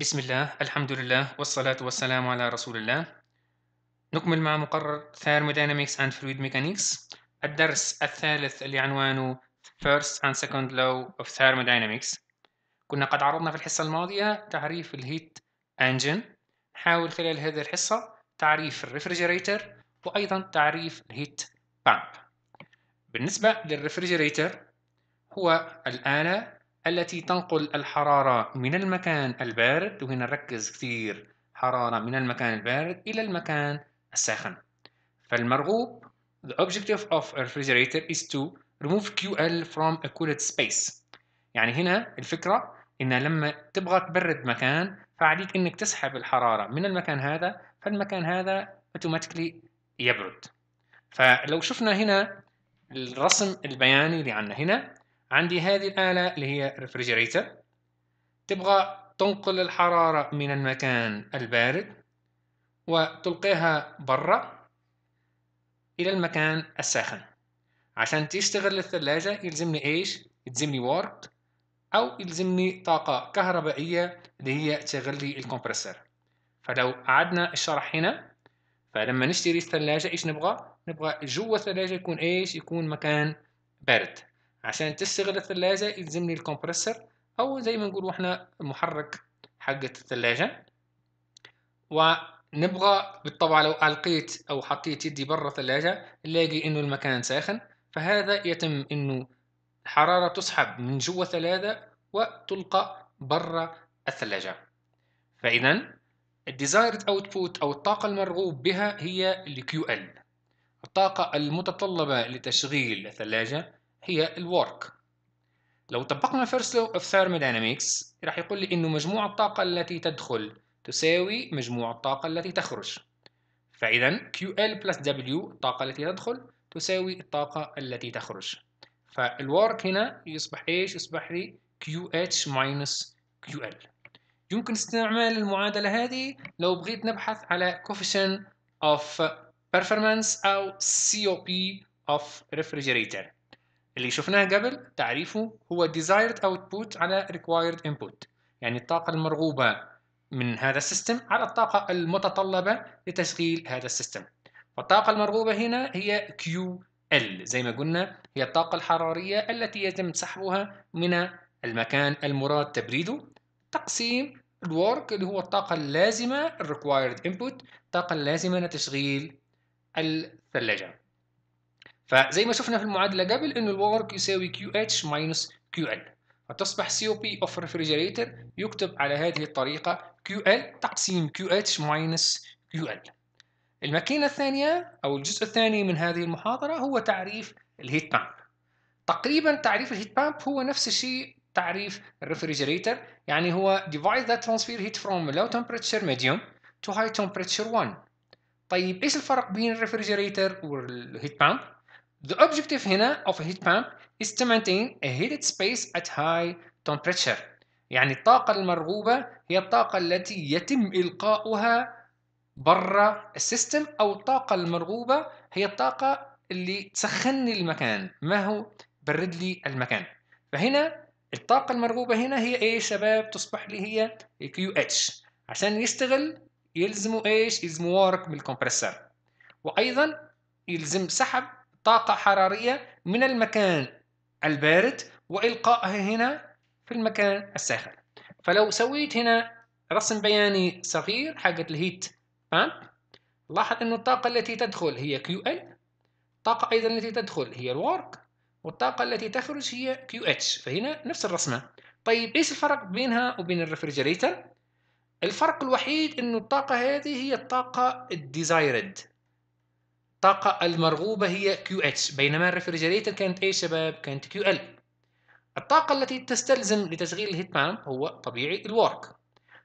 بسم الله، الحمد لله، والصلاة والسلام على رسول الله. نكمل مع مقرر Thermodynamics and Fluid Mechanics، الدرس الثالث اللي عنوانه First and Second Law of Thermodynamics. كنا قد عرضنا في الحصة الماضية تعريف الهيت انجن، نحاول خلال هذه الحصة تعريف الريفريجريتر وأيضا تعريف الهيت بامب. بالنسبة للريفريجريتر هو الآلة التي تنقل الحرارة من المكان البارد، وهنا نركز كثير، حرارة من المكان البارد إلى المكان الساخن. فالمرغوب the objective of a refrigerator is to remove QL from a cooled space. يعني هنا الفكرة إن لما تبغى تبرد مكان فعليك إنك تسحب الحرارة من المكان هذا، فالمكان هذا automatically يبرد. فلو شفنا هنا الرسم البياني اللي عندنا هنا، عندي هذه الآلة اللي هي ريفريجريتر، تبغى تنقل الحرارة من المكان البارد وتلقيها برا إلى المكان الساخن. عشان تشتغل الثلاجة يلزمني إيش؟ يلزمني وورك، أو يلزمني طاقة كهربائية اللي هي تشغل لي الكمبرسر. فلو قعدنا الشرح هنا، فلما نشتري الثلاجة إيش نبغى؟ نبغى جوا الثلاجة يكون إيش؟ يكون مكان بارد. عشان تشتغل الثلاجة يلزمني الكمبرسر، أو زي ما نقولوا إحنا المحرك حقة الثلاجة. ونبغى بالطبع لو ألقيت أو حطيت يدي برا الثلاجة نلاقي إنه المكان ساخن، فهذا يتم إنه الحرارة تسحب من جوا الثلاجة وتلقى برا الثلاجة. فإذا الديزايرد أوتبوت أو الطاقة المرغوب بها هي الQL. الطاقة المتطلبة لتشغيل الثلاجة هي الورك. لو طبقنا First Law of Thermodynamics راح يقول لي إنه مجموع الطاقة التي تدخل تساوي مجموع الطاقة التي تخرج. فإذا QL plus W الطاقة التي تدخل تساوي الطاقة التي تخرج. فالورك هنا يصبح إيش؟ يصبح لي QH minus QL. يمكن استعمال المعادلة هذه لو بغيت نبحث على coefficient of performance أو COP of refrigerator. اللي شفناه قبل تعريفه هو desired output على required input، يعني الطاقة المرغوبة من هذا السيستم على الطاقة المتطلبة لتشغيل هذا السيستم. فالطاقة المرغوبة هنا هي QL، زي ما قلنا هي الطاقة الحرارية التي يتم سحبها من المكان المراد تبريده، تقسيم الورك اللي هو الطاقة اللازمة required input، الطاقة اللازمة لتشغيل الثلاجة. فزي ما شفنا في المعادلة قبل إنه الورك يساوي QH minus QL، فتصبح COP of refrigerator يكتب على هذه الطريقة QL تقسيم QH minus QL. الماكينة الثانية أو الجزء الثاني من هذه المحاضرة هو تعريف الهيت بامب. تقريبا تعريف الهيت بامب هو نفس الشيء تعريف الريفريجريتر، يعني هو divide the transfer heat from low temperature medium to high temperature one. طيب إيش الفرق بين الريفريجريتر والهيت بامب؟ The objective هنا of a heat pump is to maintain a heated space at high temperature. يعني الطاقة المرغوبة هي الطاقة التي يتم إلقاؤها برا السيستم، أو الطاقة المرغوبة هي الطاقة اللي تسخن لي المكان، ما هو برد لي المكان. فهنا الطاقة المرغوبة هنا هي إيه شباب؟ تصبح لي هي QH. عشان يشتغل يلزموا إيش؟ يلزموا ورك من الكمبرسر، وأيضا يلزم سحب طاقة حرارية من المكان البارد وإلقائها هنا في المكان الساخن. فلو سويت هنا رسم بياني صغير حق الهيت بامب، لاحظ إنه الطاقة التي تدخل هي QL، الطاقة أيضا التي تدخل هي الورك، والطاقة التي تخرج هي QH. فهنا نفس الرسمة. طيب إيش الفرق بينها وبين الريفريجريتر؟ الفرق الوحيد إنه الطاقة هذه هي الطاقة الديزايرد، الطاقة المرغوبة هي QH، بينما الريفريجريتر كانت إيه شباب؟ كانت QL. الطاقة التي تستلزم لتشغيل الهيت بامب هو طبيعي الورك.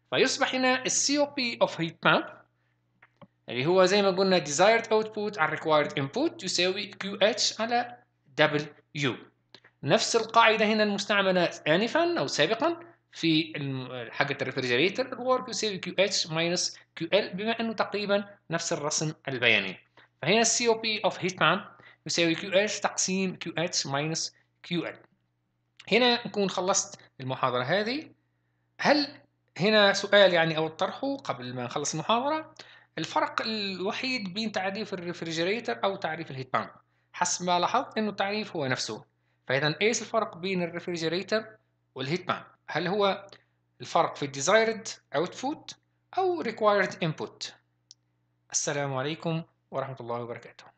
فيصبح هنا COP of heat pump اللي هو زي ما قلنا desired output على required input يساوي QH على W. نفس القاعدة هنا المستعملة آنفا أو سابقا في حاجة الريفريجريتر، الورك يساوي QH minus QL، بما أنه تقريبا نفس الرسم البياني. فهنا COP of heat pump يساوي QH تقسيم QH minus QL. هنا نكون خلصت المحاضرة هذه. هل هنا سؤال يعني أو طرحه قبل ما نخلص المحاضرة. الفرق الوحيد بين تعريف الريفريجريتر أو تعريف الهيت بامب، حسب ما لاحظت إنه التعريف هو نفسه. فإذا إيش الفرق بين الريفريجريتر والهيت بامب؟ هل هو الفرق في desired output أو required input؟ السلام عليكم ورحمة الله وبركاته.